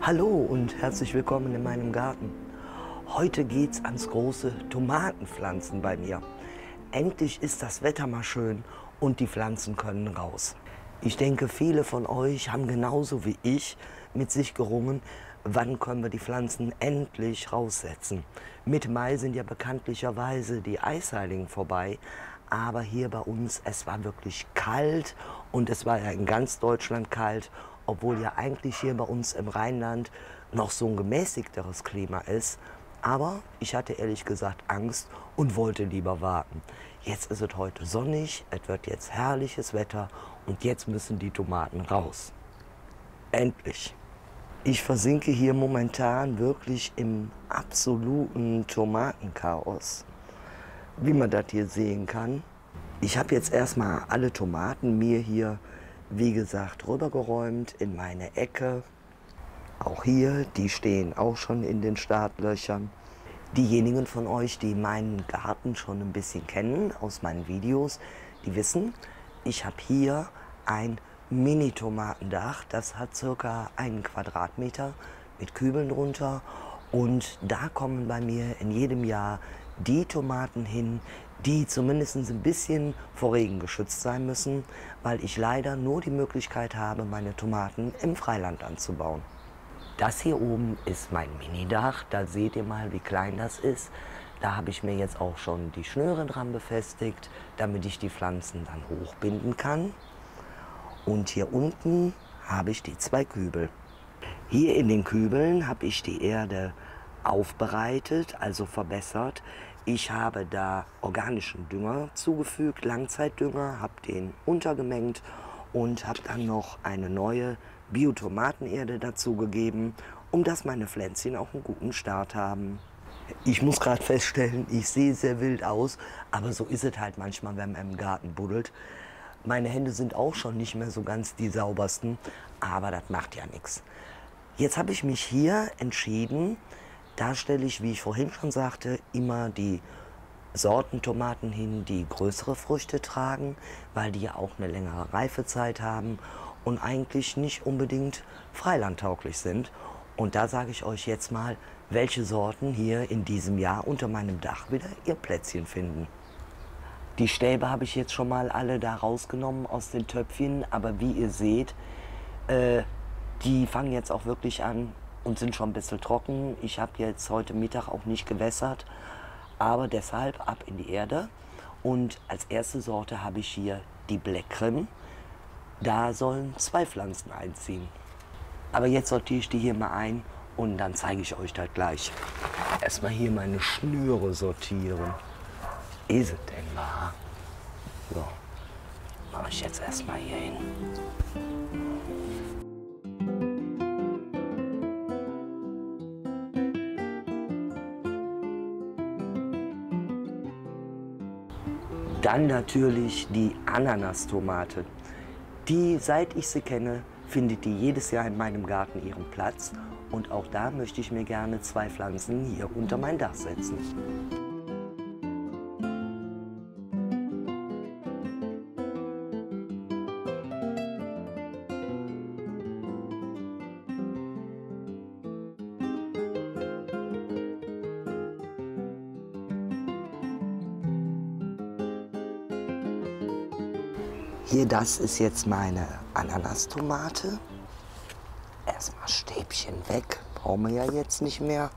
Hallo und herzlich willkommen in meinem Garten. Heute geht's ans große Tomatenpflanzen bei mir. Endlich ist das Wetter mal schön und die Pflanzen können raus. Ich denke, viele von euch haben genauso wie ich mit sich gerungen, wann können wir die Pflanzen endlich raussetzen. Mitte Mai sind ja bekanntlicherweise die Eisheiligen vorbei, aber hier bei uns, es war wirklich kalt und es war ja in ganz Deutschland kalt, obwohl ja eigentlich hier bei uns im Rheinland noch so ein gemäßigteres Klima ist. Aber ich hatte ehrlich gesagt Angst und wollte lieber warten. Jetzt ist es heute sonnig, es wird jetzt herrliches Wetter und jetzt müssen die Tomaten raus. Endlich! Ich versinke hier momentan wirklich im absoluten Tomatenchaos, wie man das hier sehen kann. Ich habe jetzt erstmal alle Tomaten mir hier, wie gesagt, rübergeräumt in meine Ecke. Auch hier, die stehen auch schon in den Startlöchern. Diejenigen von euch, die meinen Garten schon ein bisschen kennen aus meinen Videos, die wissen, ich habe hier ein Mini-Tomatendach. Das hat circa einen Quadratmeter mit Kübeln drunter. Und da kommen bei mir in jedem Jahr die Tomaten hin, die zumindest ein bisschen vor Regen geschützt sein müssen, weil ich leider nur die Möglichkeit habe, meine Tomaten im Freiland anzubauen. Das hier oben ist mein Minidach, da seht ihr mal, wie klein das ist. Da habe ich mir jetzt auch schon die Schnüre dran befestigt, damit ich die Pflanzen dann hochbinden kann. Und hier unten habe ich die zwei Kübel. Hier in den Kübeln habe ich die Erde aufbereitet, also verbessert. Ich habe da organischen Dünger zugefügt, Langzeitdünger, habe den untergemengt und habe dann noch eine neue Biotomatenerde dazu gegeben, um dass meine Pflänzchen auch einen guten Start haben. Ich muss gerade feststellen, ich sehe sehr wild aus, aber so ist es halt manchmal, wenn man im Garten buddelt. Meine Hände sind auch schon nicht mehr so ganz die saubersten, aber das macht ja nichts. Jetzt habe ich mich hier entschieden, da stelle ich, wie ich vorhin schon sagte, immer die Sortentomaten hin, die größere Früchte tragen, weil die ja auch eine längere Reifezeit haben und eigentlich nicht unbedingt freilandtauglich sind. Und da sage ich euch jetzt mal, welche Sorten hier in diesem Jahr unter meinem Dach wieder ihr Plätzchen finden. Die Stäbe habe ich jetzt schon mal alle da rausgenommen aus den Töpfchen, aber wie ihr seht, die fangen jetzt auch wirklich an und sind schon ein bisschen trocken. Ich habe jetzt heute Mittag auch nicht gewässert, aber deshalb ab in die Erde. Und als erste Sorte habe ich hier die Black Krim. Da sollen zwei Pflanzen einziehen. Aber jetzt sortiere ich die hier mal ein und dann zeige ich euch das gleich. Erstmal hier meine Schnüre sortieren. Ist es denn wahr? So, mache ich jetzt erstmal hier hin. Dann natürlich die Ananas-Tomate. Die, seit ich sie kenne, findet die jedes Jahr in meinem Garten ihren Platz. Und auch da möchte ich mir gerne zwei Pflanzen hier unter mein Dach setzen. Hier, das ist jetzt meine Ananas-Tomate. Erstmal Stäbchen weg, brauchen wir ja jetzt nicht mehr.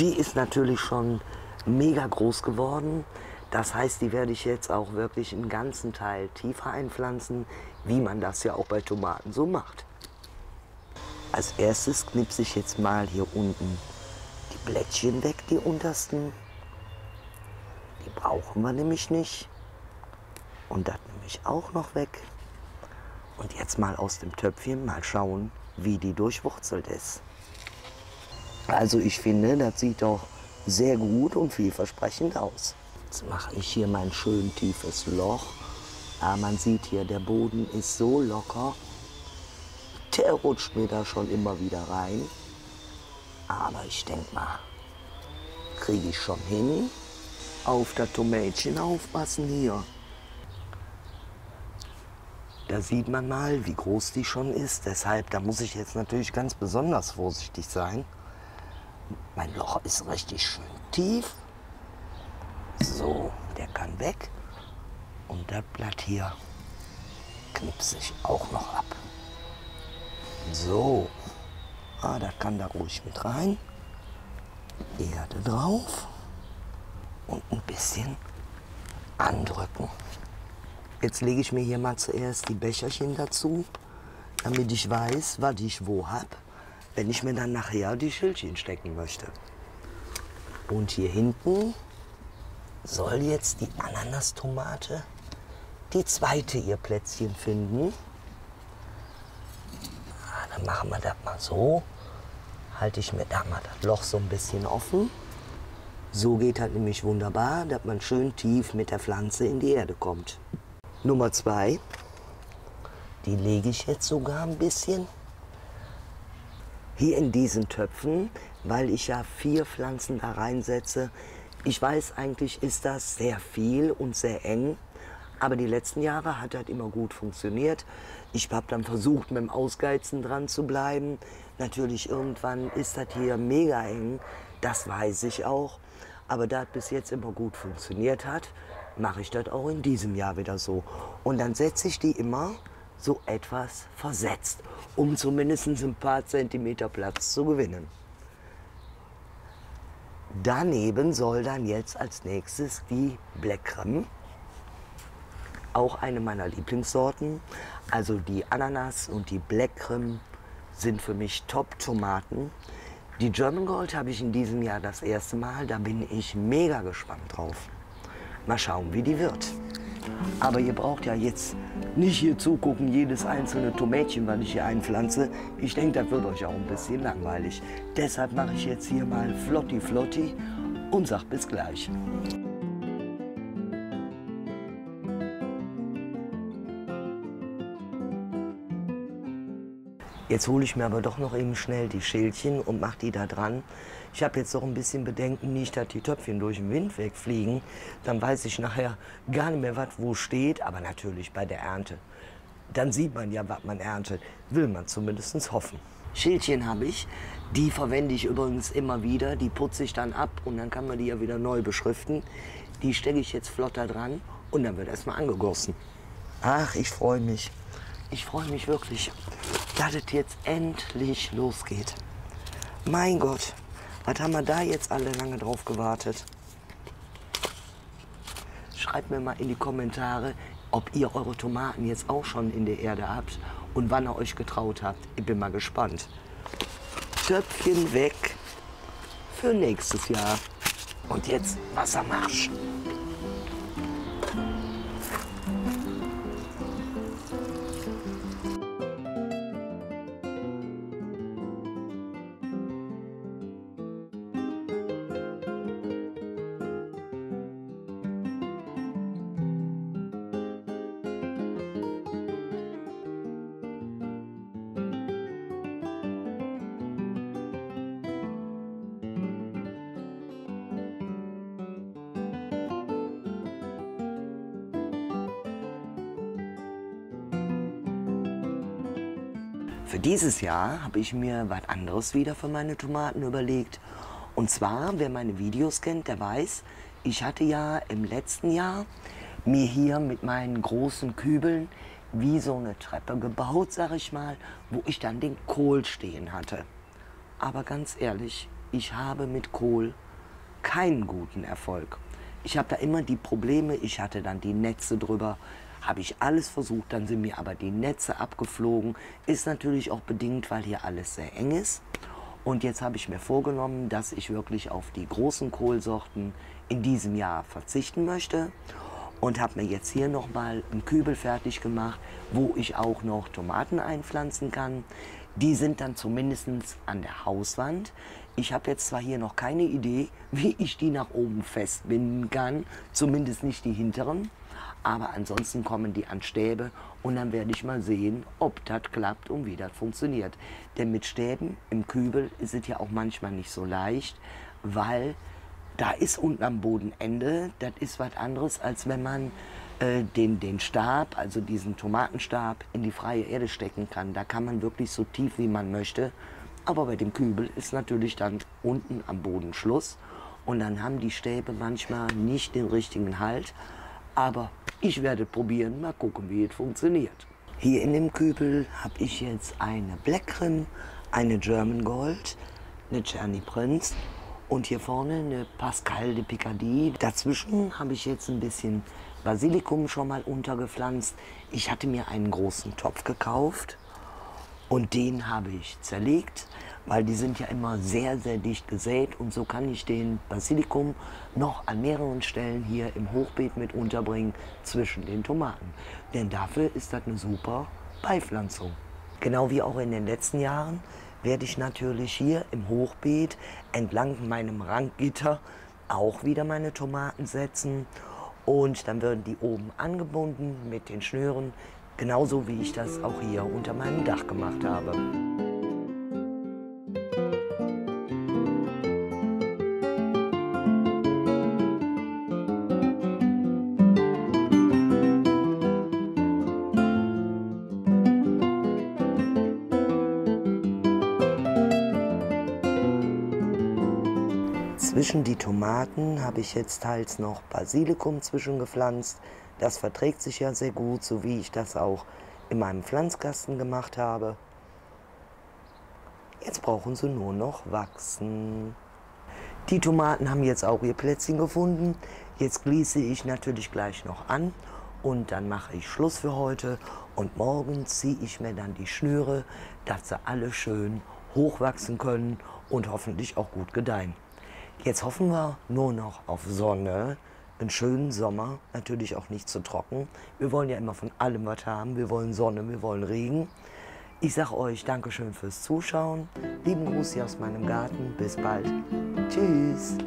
Die ist natürlich schon mega groß geworden. Das heißt, die werde ich jetzt auch wirklich einen ganzen Teil tiefer einpflanzen, wie man das ja auch bei Tomaten so macht. Als erstes knipse ich jetzt mal hier unten die Blättchen weg, die untersten. Die brauchen wir nämlich nicht. Und das nehme ich auch noch weg. Und jetzt mal aus dem Töpfchen mal schauen, wie die durchwurzelt ist. Also ich finde, das sieht doch sehr gut und vielversprechend aus. Jetzt mache ich hier mein schön tiefes Loch. Aber man sieht hier, der Boden ist so locker. Der rutscht mir da schon immer wieder rein. Aber ich denke mal, kriege ich schon hin. Auf das Tomätchen aufpassen hier. Da sieht man mal, wie groß die schon ist. Deshalb, da muss ich jetzt natürlich ganz besonders vorsichtig sein. Mein Loch ist richtig schön tief. So, der kann weg. Und das Blatt hier knipse ich auch noch ab. So. Ah, das kann da ruhig mit rein. Erde drauf. Und ein bisschen andrücken. Jetzt lege ich mir hier mal zuerst die Becherchen dazu, damit ich weiß, was ich wo habe, wenn ich mir dann nachher die Schildchen stecken möchte. Und hier hinten soll jetzt die Ananas-Tomate, die zweite, ihr Plätzchen finden. Na, dann machen wir das mal so. Halte ich mir da mal das Loch so ein bisschen offen. So geht halt nämlich wunderbar, dass man schön tief mit der Pflanze in die Erde kommt. Nummer 2, die lege ich jetzt sogar ein bisschen hier in diesen Töpfen, weil ich ja 4 Pflanzen da reinsetze. Ich weiß, eigentlich ist das sehr viel und sehr eng, aber die letzten Jahre hat das immer gut funktioniert. Ich habe dann versucht, mit dem Ausgeizen dran zu bleiben. Natürlich, irgendwann ist das hier mega eng, das weiß ich auch. Aber da es bis jetzt immer gut funktioniert hat, mache ich das auch in diesem Jahr wieder so. Und dann setze ich die immer so etwas versetzt, um zumindest ein paar Zentimeter Platz zu gewinnen. Daneben soll dann jetzt als nächstes die Black Krim, auch eine meiner Lieblingssorten. Also die Ananas und die Black Krim sind für mich Top-Tomaten. Die German Gold habe ich in diesem Jahr das erste Mal, da bin ich mega gespannt drauf. Mal schauen, wie die wird. Aber ihr braucht ja jetzt nicht hier zugucken, jedes einzelne Tomätchen, was ich hier einpflanze. Ich denke, das wird euch auch ein bisschen langweilig. Deshalb mache ich jetzt hier mal flotti und sag bis gleich. Jetzt hole ich mir aber doch noch eben schnell die Schälchen und mache die da dran. Ich habe jetzt noch ein bisschen Bedenken, nicht, dass die Töpfchen durch den Wind wegfliegen. Dann weiß ich nachher gar nicht mehr, was wo steht, aber natürlich bei der Ernte. Dann sieht man ja, was man erntet, will man zumindest hoffen. Schälchen habe ich, die verwende ich übrigens immer wieder, die putze ich dann ab und dann kann man die ja wieder neu beschriften. Die stecke ich jetzt flott da dran und dann wird erstmal angegossen. Ach, ich freue mich. Ich freue mich wirklich, dass es jetzt endlich losgeht. Mein Gott, was haben wir da jetzt alle lange drauf gewartet? Schreibt mir mal in die Kommentare, ob ihr eure Tomaten jetzt auch schon in der Erde habt und wann ihr euch getraut habt. Ich bin mal gespannt. Töpfchen weg für nächstes Jahr. Und jetzt Wassermarsch. Für dieses Jahr habe ich mir was anderes wieder für meine Tomaten überlegt. Und zwar, wer meine Videos kennt, der weiß, ich hatte ja im letzten Jahr mir hier mit meinen großen Kübeln wie so eine Treppe gebaut, sag ich mal, wo ich dann den Kohl stehen hatte. Aber ganz ehrlich, ich habe mit Kohl keinen guten Erfolg. Ich habe da immer die Probleme, ich hatte dann die Netze drüber. Habe ich alles versucht, dann sind mir aber die Netze abgeflogen. Ist natürlich auch bedingt, weil hier alles sehr eng ist. Und jetzt habe ich mir vorgenommen, dass ich wirklich auf die großen Kohlsorten in diesem Jahr verzichten möchte. Und habe mir jetzt hier nochmal einen Kübel fertig gemacht, wo ich auch noch Tomaten einpflanzen kann. Die sind dann zumindest an der Hauswand. Ich habe jetzt zwar hier noch keine Idee, wie ich die nach oben festbinden kann, zumindest nicht die hinteren. Aber ansonsten kommen die an Stäbe und dann werde ich mal sehen, ob das klappt und wie das funktioniert. Denn mit Stäben im Kübel ist es ja auch manchmal nicht so leicht, weil da ist unten am Boden Ende. Das ist was anderes, als wenn man den Stab, also diesen Tomatenstab, in die freie Erde stecken kann. Da kann man wirklich so tief, wie man möchte. Aber bei dem Kübel ist natürlich dann unten am Boden Schluss. Und dann haben die Stäbe manchmal nicht den richtigen Halt. Aber ich werde probieren, mal gucken, wie es funktioniert. Hier in dem Kübel habe ich jetzt eine Black Krim, eine German Gold, eine Tcherny Prince und hier vorne eine Pascal de Picardie. Dazwischen habe ich jetzt ein bisschen Basilikum schon mal untergepflanzt. Ich hatte mir einen großen Topf gekauft und den habe ich zerlegt, weil die sind ja immer sehr, sehr dicht gesät und so kann ich den Basilikum noch an mehreren Stellen hier im Hochbeet mit unterbringen zwischen den Tomaten. Denn dafür ist das eine super Beipflanzung. Genau wie auch in den letzten Jahren werde ich natürlich hier im Hochbeet entlang meinem Randgitter auch wieder meine Tomaten setzen. Und dann werden die oben angebunden mit den Schnüren, genauso wie ich das auch hier unter meinem Dach gemacht habe. Zwischen die Tomaten habe ich jetzt teils noch Basilikum zwischengepflanzt. Das verträgt sich ja sehr gut, so wie ich das auch in meinem Pflanzkasten gemacht habe. Jetzt brauchen sie nur noch wachsen. Die Tomaten haben jetzt auch ihr Plätzchen gefunden. Jetzt gieße ich natürlich gleich noch an und dann mache ich Schluss für heute. Und morgen ziehe ich mir dann die Schnüre, dass sie alle schön hochwachsen können und hoffentlich auch gut gedeihen. Jetzt hoffen wir nur noch auf Sonne, einen schönen Sommer, natürlich auch nicht zu trocken. Wir wollen ja immer von allem was haben, wir wollen Sonne, wir wollen Regen. Ich sage euch Dankeschön fürs Zuschauen, lieben Gruß hier aus meinem Garten, bis bald, tschüss.